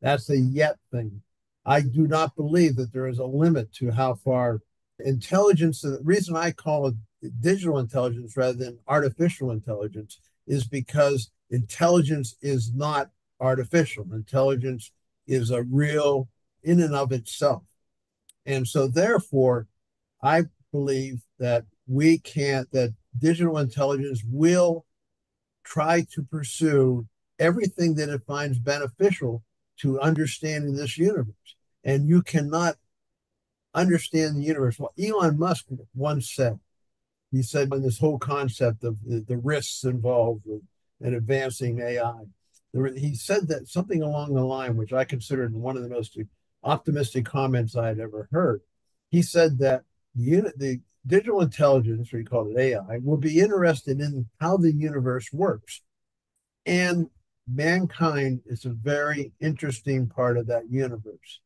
That's the yet thing. I do not believe that there is a limit to how far intelligence, the reason I call it digital intelligence rather than artificial intelligence is because intelligence is not artificial. Intelligence is a real in and of itself. And so therefore, I believe that we can't, that digital intelligence will try to pursue everything that it finds beneficial to understanding this universe. And you cannot understand the universe. Well, Elon Musk once said, he said when this whole concept of the risks involved in advancing AI, he said that something along the line, which I considered one of the most optimistic comments I had ever heard. He said that the digital intelligence, or he called it AI, will be interested in how the universe works. And mankind is a very interesting part of that universe.